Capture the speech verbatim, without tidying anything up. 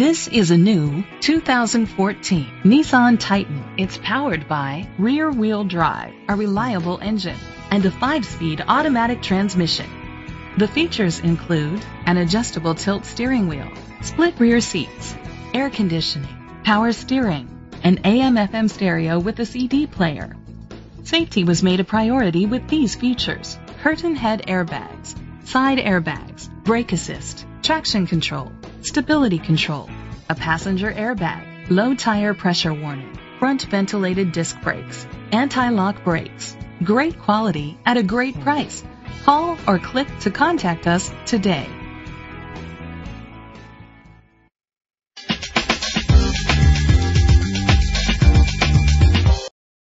This is a new two thousand fourteen Nissan Titan. It's powered by rear-wheel drive, a reliable engine, and a five-speed automatic transmission. The features include an adjustable tilt steering wheel, split rear seats, air conditioning, power steering, an A M F M stereo with a C D player. Safety was made a priority with these features: curtain head airbags, side airbags, brake assist, traction control, stability control, a passenger airbag, low tire pressure warning, front ventilated disc brakes, anti-lock brakes. Great quality at a great price. Call or click to contact us today.